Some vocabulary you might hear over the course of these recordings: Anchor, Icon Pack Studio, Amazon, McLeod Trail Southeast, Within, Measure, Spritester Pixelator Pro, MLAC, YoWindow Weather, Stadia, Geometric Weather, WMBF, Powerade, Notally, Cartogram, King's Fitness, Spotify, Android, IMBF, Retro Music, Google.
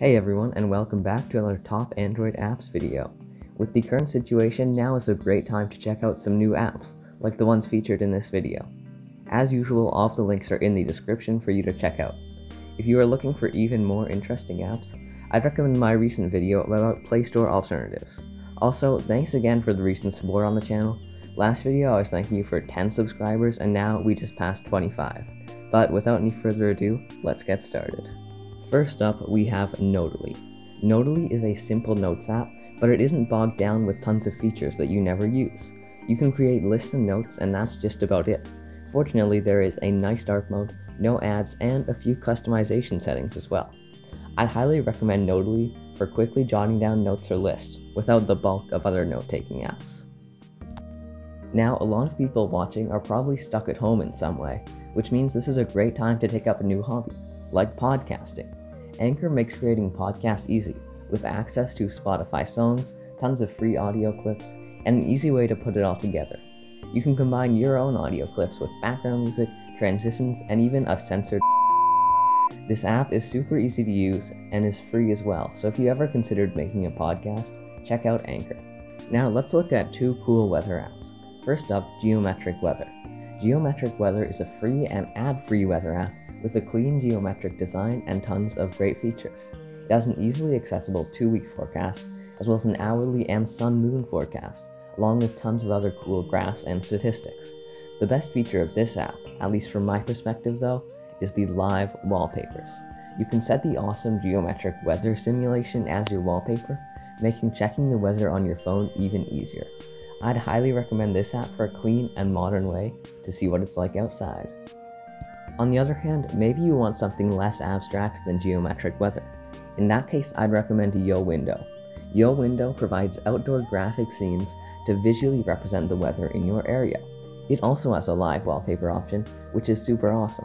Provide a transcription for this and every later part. Hey everyone, and welcome back to another top Android apps video. With the current situation, now is a great time to check out some new apps, like the ones featured in this video. As usual, all of the links are in the description for you to check out. If you are looking for even more interesting apps, I'd recommend my recent video about Play Store alternatives. Also, thanks again for the recent support on the channel. Last video I was thanking you for 10 subscribers, and now we just passed 25. But without any further ado, let's get started. First up, we have Notally. Notally is a simple notes app, but it isn't bogged down with tons of features that you never use. You can create lists and notes, and that's just about it. Fortunately, there is a nice dark mode, no ads, and a few customization settings as well. I'd highly recommend Notally for quickly jotting down notes or lists, without the bulk of other note-taking apps. Now, a lot of people watching are probably stuck at home in some way, which means this is a great time to take up a new hobby, like podcasting. Anchor makes creating podcasts easy, with access to Spotify songs, tons of free audio clips, and an easy way to put it all together. You can combine your own audio clips with background music, transitions, and even a censored. This app is super easy to use and is free as well, so if you ever considered making a podcast, check out Anchor. Now let's look at two cool weather apps. First up, Geometric Weather. Geometric Weather is a free and ad-free weather app with a clean geometric design and tons of great features. It has an easily accessible 2-week forecast, as well as an hourly and sun-moon forecast, along with tons of other cool graphs and statistics. The best feature of this app, at least from my perspective though, is the live wallpapers. You can set the awesome geometric weather simulation as your wallpaper, making checking the weather on your phone even easier. I'd highly recommend this app for a clean and modern way to see what it's like outside. On the other hand, maybe you want something less abstract than geometric weather. In that case, I'd recommend YoWindow. YoWindow provides outdoor graphic scenes to visually represent the weather in your area. It also has a live wallpaper option, which is super awesome.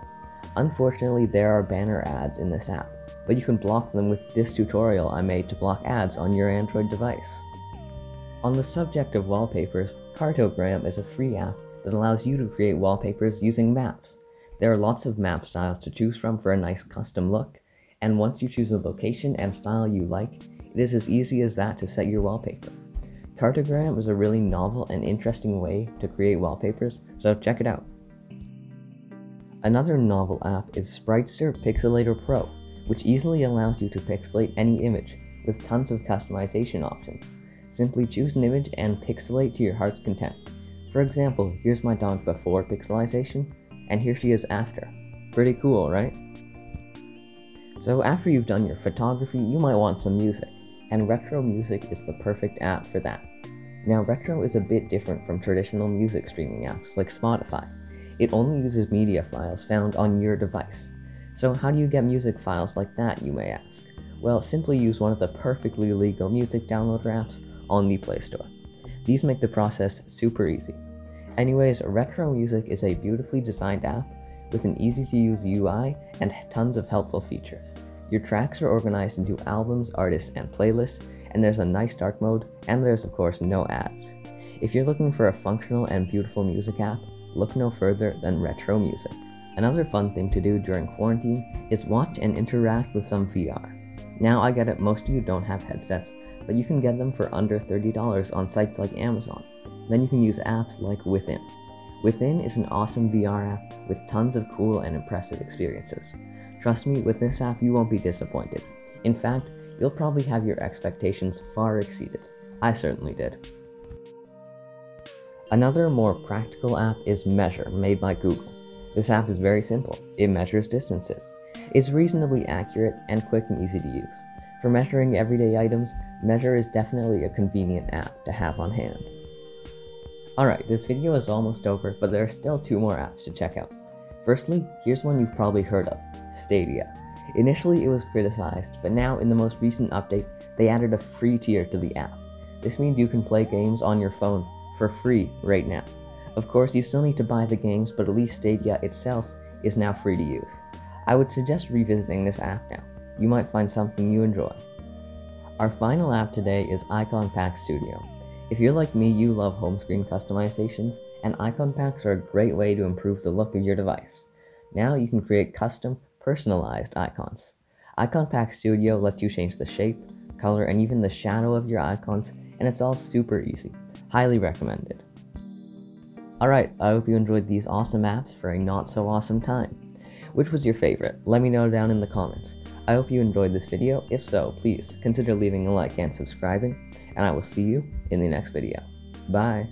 Unfortunately, there are banner ads in this app, but you can block them with this tutorial I made to block ads on your Android device. On the subject of wallpapers, Cartogram is a free app that allows you to create wallpapers using maps. There are lots of map styles to choose from for a nice custom look, and once you choose a location and style you like, it is as easy as that to set your wallpaper. Cartogram is a really novel and interesting way to create wallpapers, so check it out. Another novel app is Spritester Pixelator Pro, which easily allows you to pixelate any image with tons of customization options. Simply choose an image and pixelate to your heart's content. For example, here's my dog before pixelization, and here she is after. Pretty cool, right? So after you've done your photography, you might want some music, and Retro Music is the perfect app for that. Now, Retro is a bit different from traditional music streaming apps like Spotify. It only uses media files found on your device. So how do you get music files like that, you may ask? Well, simply use one of the perfectly legal music downloader apps on the Play Store. These make the process super easy. Anyways, Retro Music is a beautifully designed app with an easy-to-use UI and tons of helpful features. Your tracks are organized into albums, artists, and playlists, and there's a nice dark mode, and there's of course no ads. If you're looking for a functional and beautiful music app, look no further than Retro Music. Another fun thing to do during quarantine is watch and interact with some VR. Now I get it, most of you don't have headsets, but you can get them for under $30 on sites like Amazon. Then you can use apps like Within. Within is an awesome VR app with tons of cool and impressive experiences. Trust me, with this app you won't be disappointed. In fact, you'll probably have your expectations far exceeded. I certainly did. Another more practical app is Measure, made by Google. This app is very simple. It measures distances. It's reasonably accurate and quick and easy to use. For measuring everyday items, Measure is definitely a convenient app to have on hand. Alright, this video is almost over, but there are still two more apps to check out. Firstly, here's one you've probably heard of, Stadia. Initially it was criticized, but now in the most recent update, they added a free tier to the app. This means you can play games on your phone for free right now. Of course, you still need to buy the games, but at least Stadia itself is now free to use. I would suggest revisiting this app now. You might find something you enjoy. Our final app today is Icon Pack Studio. If you're like me, you love home screen customizations, and icon packs are a great way to improve the look of your device. Now you can create custom, personalized icons. Icon Pack Studio lets you change the shape, color, and even the shadow of your icons, and it's all super easy. Highly recommended. Alright, I hope you enjoyed these awesome apps for a not so awesome time. Which was your favorite? Let me know down in the comments. I hope you enjoyed this video. If so, please consider leaving a like and subscribing, and I will see you in the next video. Bye!